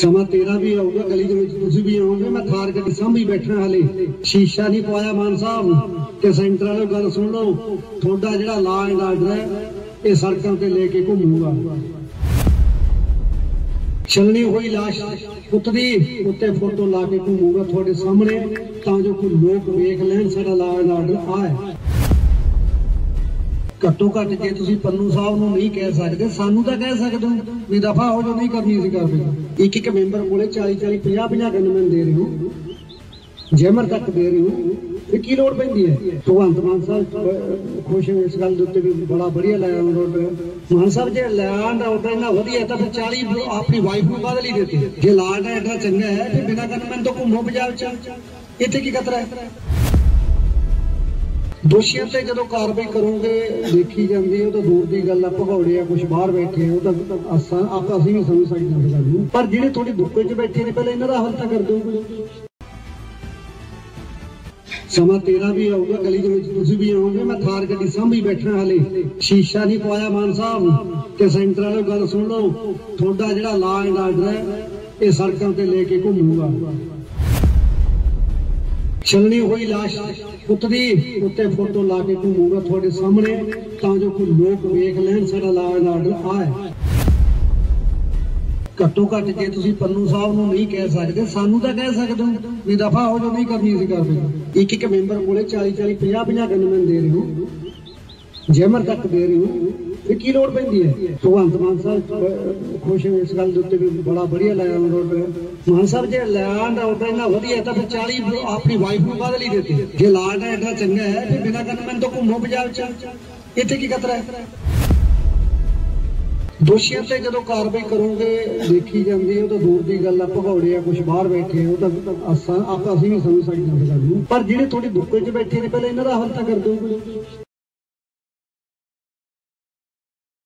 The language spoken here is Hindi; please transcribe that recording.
समा तेरा भी आऊगा, गली के बीच तुम भी आओगे। मैं थार गड्डी सामभी बैठना, हाले शीशा नहीं पाया मान साहब। ते सेंटर वालों गल सुन लो, थोड़ा जिहड़ा ला एंड आर्डर है ये सड़कों पर लेके घूमूगा। चलनी हुई लाश उतरी उत्ते फोटो ला के घूमूगा थोड़े सामने, ताकि कोई लोग देख लैन साडा ला एंड आर्डर आए। घट्टो घट जे तुसीं पन्नू साहब नूं नहीं कह सकते, सानू तां कह सकदे हो भी दफा हो जो, नहीं करनी सी करनी। एक एक मैंबर को 40-40, 50-50 गनमैन दे रहे हो, जैमर तक दे रहे हो, की लोड़ पैंदी है। भगवंत मान साहब खुश है इस गल उत्ते भी, बड़ा बढ़िया लाया मान साहब। जो लैंड ऑर्डर इन्ना वधिया तो फिर 40 अपनी वाइफ को बदली देते। जो लैंड ऑर्डर चंगा है फिर बिना गनमैन तो घूमो पंजाब च, इत्थे की खतरा है। दोषियों से जो कार्रवाई करोगे देखी जाती है, तो दूर की गल है। भगौड़े आ कुछ बाहर बैठे हैं, आप असं भी समझ सकते हैं, पर जो थोड़ी बुक्के च बैठे ने पहले इन्हों का हल तो कर दो। समा तेरा भी आऊगा, गली के बीच तुम भी आओगे। मैं थार गड्डी सामभी बैठना, हाले शीशा नहीं पाया मान साहब। ते सेंटर वालों गल सुन लो, थोड़ा जिहड़ा ला एंड आर्डर है ये सड़कों पर लेके घूमूगा। चलनी हुई लाश उतरी उत्ते फोटो ला के घूमूगा थोड़े सामने, ताकि कोई लोग देख लैन साडा ला एंड आर्डर आए। घट्टो घट जे तुसीं पन्नू साहब नूं नहीं कह सकते, सानू तां कह सकदे हो भी दफा हो जो, नहीं करनी सी करनी। एक एक मैंबर को 40-40, 50-50 गनमैन दे रहे हो, जैमर तक दे रहे हो, की लोड़ पैंदी है। भगवंत मान साहब खुश है इस गल उत्ते भी, बड़ा बढ़िया लाया मान साहब। जो लैंड ऑर्डर इन्ना वधिया तो फिर 40 अपनी वाइफ को बदली देते। जो लैंड ऑर्डर चंगा है फिर बिना गनमैन तो घूमो पंजाब च, इत्थे की खतरा है। दोषियों से जो कार्रवाई करोगे देखी जाती है, तो दूर की गल है। भगौड़े आ कुछ बाहर बैठे हैं, आप असं भी समझ सकते हैं, पर जो थोड़ी बुक्के च बैठे ने पहले इन्हों का हल तो कर दो।